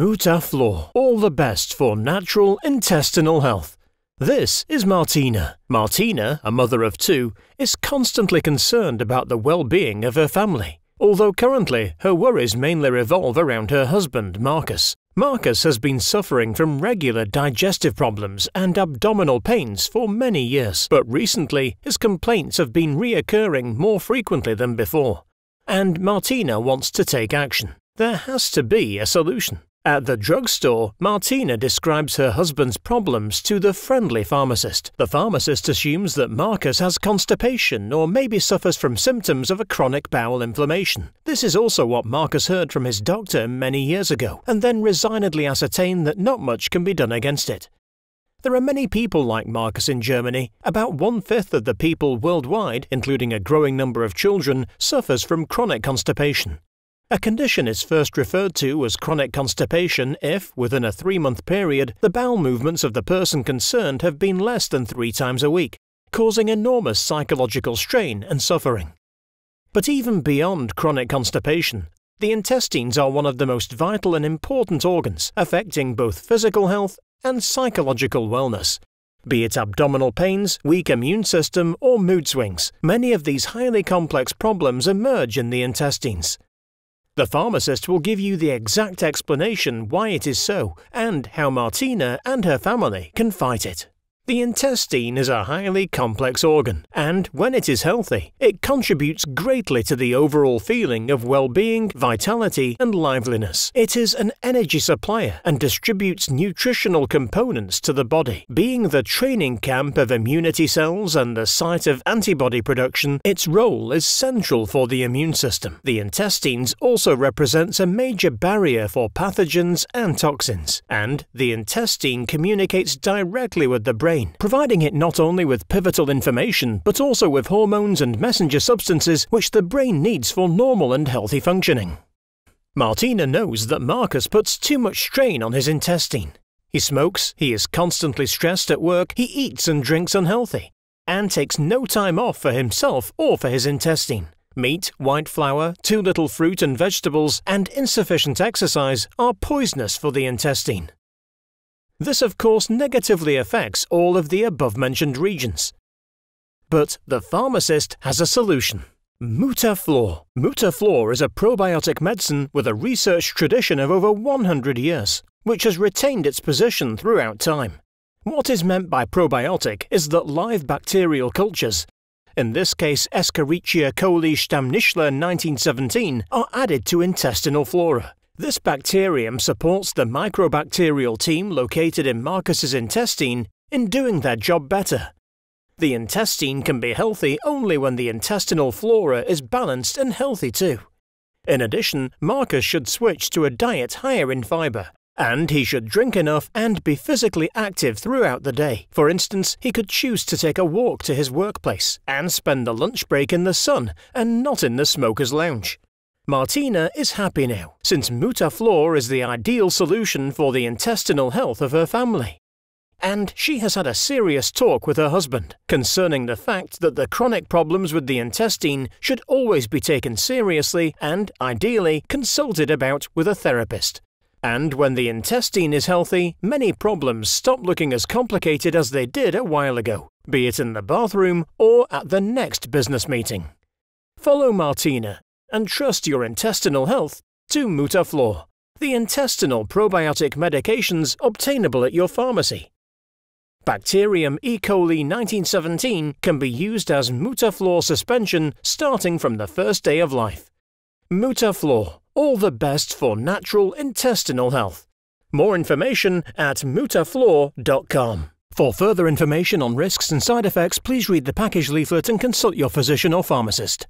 Mutaflor, all the best for natural intestinal health. This is Martina. Martina, a mother of two, is constantly concerned about the well-being of her family, although currently her worries mainly revolve around her husband, Marcus. Marcus has been suffering from regular digestive problems and abdominal pains for many years, but recently his complaints have been reoccurring more frequently than before, and Martina wants to take action. There has to be a solution. At the drugstore, Martina describes her husband's problems to the friendly pharmacist. The pharmacist assumes that Marcus has constipation or maybe suffers from symptoms of a chronic bowel inflammation. This is also what Marcus heard from his doctor many years ago, and then resignedly ascertained that not much can be done against it. There are many people like Marcus in Germany. About 1/5 of the people worldwide, including a growing number of children, suffers from chronic constipation. A condition is first referred to as chronic constipation if, within a 3-month period, the bowel movements of the person concerned have been less than 3 times a week, causing enormous psychological strain and suffering. But even beyond chronic constipation, the intestines are one of the most vital and important organs, affecting both physical health and psychological wellness. Be it abdominal pains, weak immune system, or mood swings, many of these highly complex problems emerge in the intestines. The pharmacist will give you the exact explanation why it is so and how Martina and her family can fight it. The intestine is a highly complex organ, and when it is healthy, it contributes greatly to the overall feeling of well-being, vitality, and liveliness. It is an energy supplier and distributes nutritional components to the body. Being the training camp of immunity cells and the site of antibody production, its role is central for the immune system. The intestines also represents a major barrier for pathogens and toxins, and the intestine communicates directly with the brain, providing it not only with pivotal information but also with hormones and messenger substances which the brain needs for normal and healthy functioning. Martina knows that Marcus puts too much strain on his intestine. He smokes, he is constantly stressed at work, he eats and drinks unhealthy, and takes no time off for himself or for his intestine. Meat, white flour, too little fruit and vegetables, and insufficient exercise are poisonous for the intestine. This, of course, negatively affects all of the above-mentioned regions. But the pharmacist has a solution. Mutaflor. Mutaflor is a probiotic medicine with a research tradition of over 100 years, which has retained its position throughout time. What is meant by probiotic is that live bacterial cultures, in this case Escherichia coli strain Nissle 1917, are added to intestinal flora. This bacterium supports the microbacterial team located in Marcus's intestine in doing their job better. The intestine can be healthy only when the intestinal flora is balanced and healthy too. In addition, Marcus should switch to a diet higher in fiber, and he should drink enough and be physically active throughout the day. For instance, he could choose to take a walk to his workplace and spend the lunch break in the sun and not in the smoker's lounge. Martina is happy now, since Mutaflor is the ideal solution for the intestinal health of her family. And she has had a serious talk with her husband concerning the fact that the chronic problems with the intestine should always be taken seriously and, ideally, consulted about with a therapist. And when the intestine is healthy, many problems stop looking as complicated as they did a while ago, be it in the bathroom or at the next business meeting. Follow Martina and trust your intestinal health to Mutaflor, the intestinal probiotic medications obtainable at your pharmacy. Bacterium E. coli 1917 can be used as Mutaflor suspension starting from the first day of life. Mutaflor, all the best for natural intestinal health. More information at mutaflor.com. For further information on risks and side effects, please read the package leaflet and consult your physician or pharmacist.